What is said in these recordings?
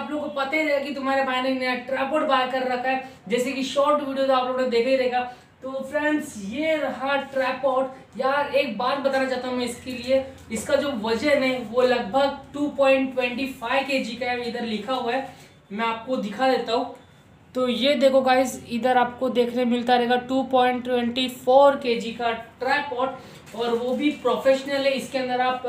आप लोगों को पता ही रहेगा कि तुम्हारे भाई ने नया ट्राइपॉड बाय कर रखा है, जैसे कि शॉर्ट वीडियो तो आप लोगों ने देखा ही रहेगा। तो फ्रेंड्स ये रहा ट्राइपॉड। यार एक बात बताना चाहता हूँ मैं इसके लिए, इसका जो वजन है वो लगभग 2.25 kg का है, इधर लिखा हुआ है, मैं आपको दिखा देता हूँ। तो ये देखो गाइस, इधर आपको देखने मिलता रहेगा 2.24 kg का ट्राइपॉड, और वो भी प्रोफेशनल है। इसके अंदर आप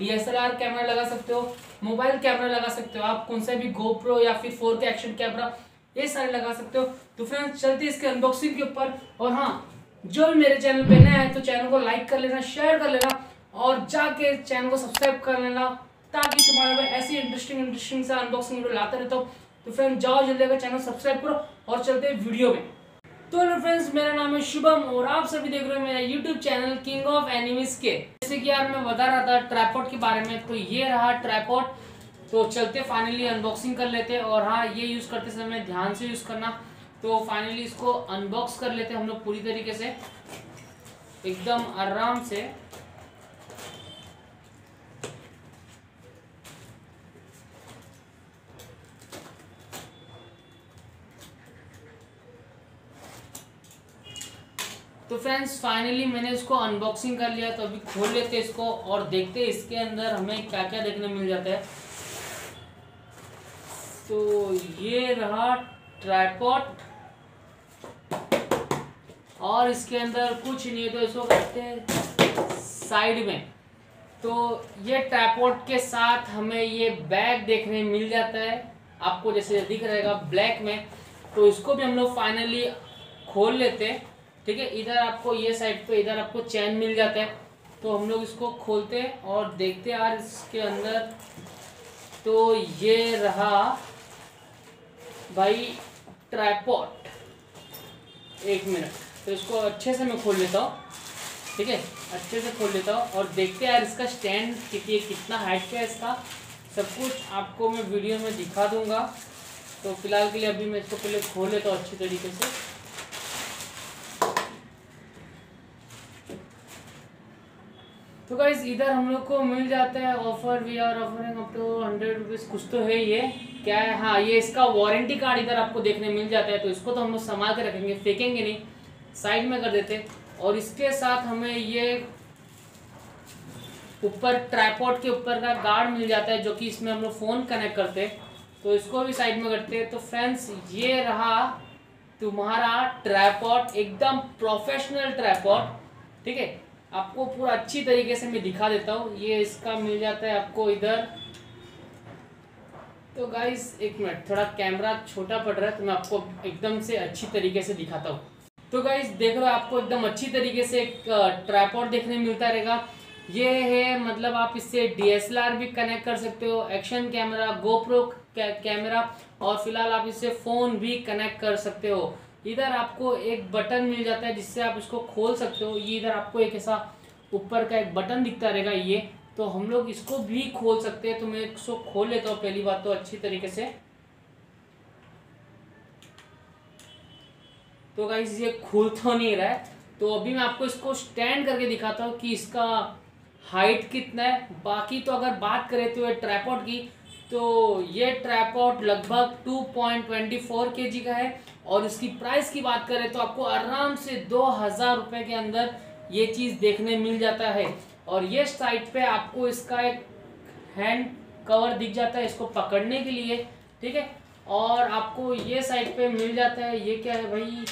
DSLR कैमरा लगा सकते हो, मोबाइल कैमरा लगा सकते हो, आप कौन सा भी GoPro या फिर 4K एक्शन कैमरा ये सारे लगा सकते हो। तो फ्रेंड्स चलते इसके अनबॉक्सिंग के ऊपर। और हाँ, जो भी मेरे चैनल पे नया है तो चैनल को लाइक कर लेना, शेयर कर लेना और जाके चैनल को सब्सक्राइब कर लेना, ताकि तुम्हारे में ऐसी इंटरेस्टिंग सा अनबॉक्सिंग वीडियो लाता रहता हूँ। तो फ्रेंड्स जाओ जल्दी अगर चैनल सब्सक्राइब करो और चलते हैं वीडियो में। तो हेलो फ्रेंड्स, मेरा नाम है शुभम और आप सभी देख रहे हो मेरा YouTube channel king of enemies के। जैसे कि यार मैं बता रहा था ट्राइपॉड के बारे में, तो ये रहा ट्राइपॉड। तो चलते फाइनली अनबॉक्सिंग कर लेते हैं। और हाँ, ये यूज़ करते समय ध्यान से यूज़ करना। तो फाइनली इसको अनबॉक्स कर लेते हैं हम लोग पूरी तरीके से, एकदम आराम से। तो फ्रेंड्स फाइनली मैंने इसको अनबॉक्सिंग कर लिया, तो अभी खोल लेते हैं इसको और देखते हैं इसके अंदर हमें क्या क्या देखने मिल जाता है। तो ये रहा ट्राइपॉड और इसके अंदर कुछ नहीं है, तो इसको रखते हैं साइड में। तो ये ट्राइपॉड के साथ हमें ये बैग देखने मिल जाता है, आपको जैसे दिख रहेगा ब्लैक में। तो इसको भी हम लोग फाइनली खोल लेते हैं, ठीक है। इधर आपको ये साइड पे इधर आपको चैन मिल जाता है, तो हम लोग इसको खोलते हैं और देखते हैं यार इसके अंदर। तो ये रहा भाई ट्राइपॉड, एक मिनट। तो इसको अच्छे से मैं खोल लेता हूँ, ठीक है, अच्छे से खोल लेता हूँ और देखते हैं यार इसका स्टैंड कितना हाइट पे है। इसका सब कुछ आपको मैं वीडियो में दिखा दूँगा। तो फिलहाल के लिए अभी मैं इसको पहले खोल लेता हूँ अच्छी तरीके से। तो गाइस इधर हम लोग को मिल जाता है offer, we are offering up to 100 rupees, कुछ तो है ये, क्या है। हाँ, ये इसका वारंटी कार्ड इधर आपको देखने मिल जाता है। तो इसको तो हम लोग संभाल के रखेंगे, फेंकेंगे नहीं, साइड में कर देते। और इसके साथ हमें ये ऊपर ट्राइपॉड के ऊपर का गार्ड मिल जाता है, जो कि इसमें हम लोग फ़ोन कनेक्ट करते हैं, तो इसको भी साइड में करते हैं। तो फ्रेंड्स ये रहा तुम्हारा ट्राइपॉड, एकदम प्रोफेशनल ट्राइपॉड, ठीक है। आपको पूरा अच्छी तरीके से मैं दिखा देता हूँ। ये इसका मिल जाता है आपको इधर। तो गाइस एक मिनट, थोड़ा कैमरा छोटा पड़ रहा है, तो मैं आपको एकदम से अच्छी तरीके से दिखाता हूँ। तो गाइस देख लो, आपको एकदम अच्छी तरीके से एक ट्राइपॉड देखने मिलता रहेगा। ये है, मतलब आप इससे DSLR भी कनेक्ट कर सकते हो, एक्शन कैमरा, GoPro कैमरा, और फिलहाल आप इससे फ़ोन भी कनेक्ट कर सकते हो। इधर आपको एक बटन मिल जाता है जिससे आप इसको खोल सकते हो। ये इधर आपको एक ऐसा ऊपर का एक बटन दिखता रहेगा ये, तो हम लोग इसको भी खोल सकते हैं। तो मैं इसको खोल लेता हूँ पहली बात तो अच्छी तरीके से। तो गाइस ये खुल तो नहीं रहा है, तो अभी मैं आपको इसको स्टैंड करके दिखाता हूँ कि इसका हाइट कितना है। बाकी तो अगर बात करें तो ये ट्राइपॉड की, तो ये ट्राइपॉड लगभग 2.24 kg का है और इसकी प्राइस की बात करें तो आपको आराम से 2000 रुपये के अंदर ये चीज़ देखने मिल जाता है। और ये साइड पे आपको इसका एक हैंड कवर दिख जाता है इसको पकड़ने के लिए, ठीक है। और आपको ये साइड पे मिल जाता है, ये क्या है भाई,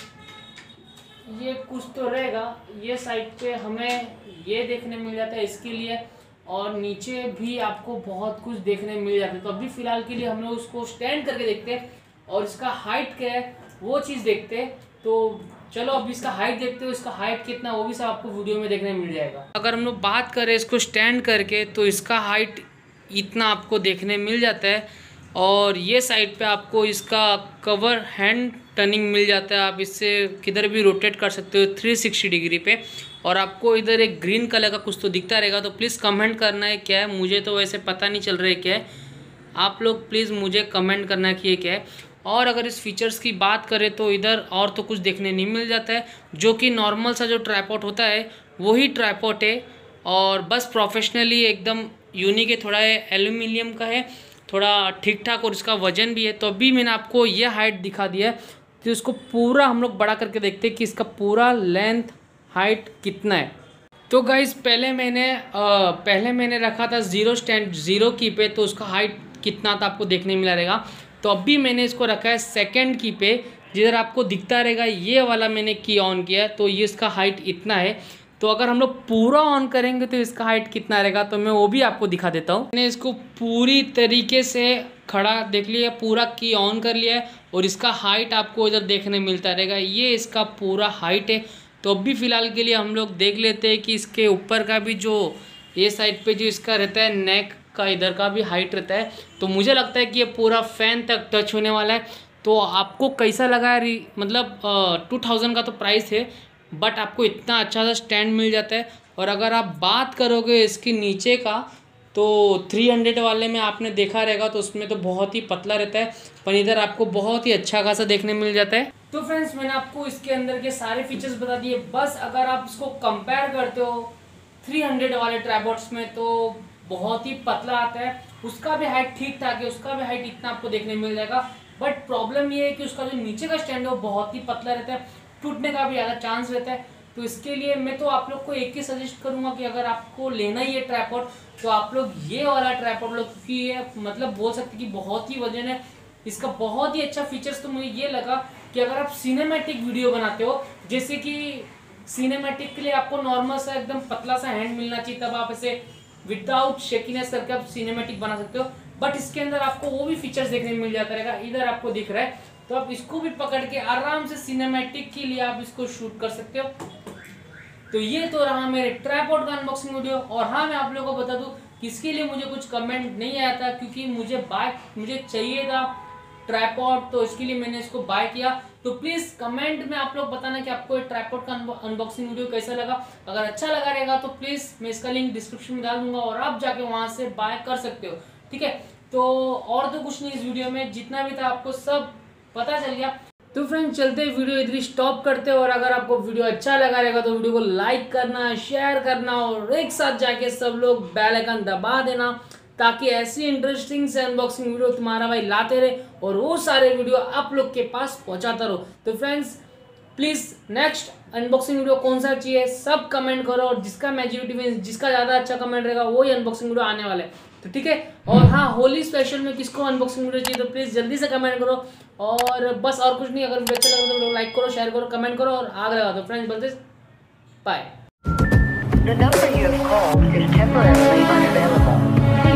ये कुछ तो रहेगा। ये साइड पे हमें ये देखने मिल जाता है इसके लिए, और नीचे भी आपको बहुत कुछ देखने मिल जाता है। तो अभी फ़िलहाल के लिए हम लोग उसको स्टैंड करके देखते हैं और इसका हाइट क्या है वो चीज़ देखते। तो चलो अब इसका हाइट देखते हो, इसका हाइट कितना वो भी सब आपको वीडियो में देखने मिल जाएगा। अगर हम लोग बात करें इसको स्टैंड करके, तो इसका हाइट इतना आपको देखने मिल जाता है। और ये साइड पे आपको इसका कवर हैंड टर्निंग मिल जाता है, आप इससे किधर भी रोटेट कर सकते हो 360 डिग्री पे। और आपको इधर एक ग्रीन कलर का कुछ तो दिखता रहेगा, तो प्लीज़ कमेंट करना है क्या है, मुझे तो वैसे पता नहीं चल रहा है क्या है। आप लोग प्लीज़ मुझे कमेंट करना कि ये क्या है। और अगर इस फीचर्स की बात करें तो इधर और तो कुछ देखने नहीं मिल जाता है, जो कि नॉर्मल सा जो ट्राइपॉड होता है वही ट्राइपॉड है, और बस प्रोफेशनली एकदम यूनिक है। थोड़ा एल्यूमिनियम का है थोड़ा ठीक ठाक और इसका वजन भी है। तो अभी मैंने आपको ये हाइट दिखा दिया है, तो इसको पूरा हम लोग बड़ा करके देखते हैं कि इसका पूरा लेंथ हाइट कितना है। तो गाइज़ पहले मैंने रखा था 0.0 की पे, तो उसका हाइट कितना था आपको देखने मिला रहेगा। तो अभी मैंने इसको रखा है 2nd की पे, जिधर आपको दिखता रहेगा ये वाला मैंने की ऑन किया है, तो ये इसका हाइट इतना है। तो अगर हम लोग पूरा ऑन करेंगे तो इसका हाइट कितना रहेगा, तो मैं वो भी आपको दिखा देता हूँ। मैंने इसको पूरी तरीके से खड़ा देख लिया, पूरा की ऑन कर लिया है और इसका हाइट आपको इधर देखने मिलता रहेगा, ये इसका पूरा हाइट है। तो अभी फ़िलहाल के लिए हम लोग देख लेते हैं कि इसके ऊपर का भी जो ये साइड पे जो इसका रहता है नेक का, इधर का भी हाइट रहता है। तो मुझे लगता है कि ये पूरा फैन तक टच होने वाला है। तो आपको कैसा लगा है, मतलब 2000 का तो प्राइस है, बट आपको इतना अच्छा सा स्टैंड मिल जाता है। और अगर आप बात करोगे इसके नीचे का, तो 300 वाले में आपने देखा रहेगा तो उसमें तो बहुत ही पतला रहता है, पर इधर आपको बहुत ही अच्छा खासा देखने मिल जाता है। तो फ्रेंड्स मैंने आपको इसके अंदर के सारे फीचर्स बता दिए, बस अगर आप इसको कंपेयर करते हो 300 वाले ट्राइपॉड्स में, तो बहुत ही पतला आता है, उसका भी हाइट ठीक ठाक है, उसका भी हाइट इतना आपको देखने मिल जाएगा। बट प्रॉब्लम ये है कि उसका जो नीचे का स्टैंड है वो बहुत ही पतला रहता है, टूटने का भी ज़्यादा चांस रहता है। तो इसके लिए मैं तो आप लोग को एक ही सजेस्ट करूँगा कि अगर आपको लेना ही है ट्राइपॉड, तो आप लोग ये वाला ट्राइपॉड लो, क्योंकि ये मतलब बोल सकते कि बहुत ही वजन है इसका। बहुत ही अच्छा फीचर्स तो मुझे ये लगा कि अगर आप सिनेमैटिक वीडियो बनाते हो, जैसे कि सिनेमैटिक के लिए आपको नॉर्मल सा एकदम पतला सा हैंड मिलना चाहिए, तब आप इसे विदाउट शेकिनेस करके आप सिनेमैटिक बना सकते हो। बट इसके अंदर आपको वो भी फीचर्स देखने में मिल जाता रहेगा, इधर आपको दिख रहा है, तो आप इसको भी पकड़ के आराम से सिनेमैटिक के लिए आप इसको शूट कर सकते हो। तो ये तो रहा मेरे ट्राइपॉड का अनबॉक्सिंग वीडियो। और हाँ, मैं आप लोगों को बता दूं कि इसके लिए मुझे कुछ कमेंट नहीं आया था, क्योंकि मुझे चाहिए था ट्राइपॉड, तो इसके लिए मैंने इसको बाय किया। तो प्लीज़ कमेंट में आप लोग बताना कि आपको ट्राइपॉड का अनबॉक्सिंग वीडियो कैसा लगा। अगर अच्छा लगा रहेगा तो प्लीज़ मैं इसका लिंक डिस्क्रिप्शन में डाल दूंगा और आप जाके वहाँ से बाय कर सकते हो, ठीक है। तो और तो कुछ नहीं, इस वीडियो में जितना भी था आपको सब पता चल गया। तो फ्रेंड्स चलते हैं, वीडियो इधर ही स्टॉप करते हैं। और अगर आपको वीडियो अच्छा लगा रहेगा तो वीडियो को लाइक करना, शेयर करना और एक साथ जाके सब लोग बेल आइकन दबा देना, ताकि ऐसी इंटरेस्टिंग से अनबॉक्सिंग वीडियो तुम्हारा भाई लाते रहे और वो सारे वीडियो आप लोग के पास पहुंचाता रहो। तो friends please next unboxing video कौन सा चाहिए सब कमेंट करो, और जिसका मेजोरिटी में जिसका ज़्यादा अच्छा कमेंट रहेगा वही अनबॉक्सिंग वीडियो आने वाला है, तो ठीक है। और हाँ, होली स्पेशल में किसको अनबॉक्सिंग वीडियो चाहिए तो प्लीज़ जल्दी से कमेंट करो। और बस और कुछ नहीं, अगर वीडियो अच्छा लगा तो लाइक करो, शेयर करो, कमेंट करो और आग लगा दो। फ्रेंड्स बोलते बाय।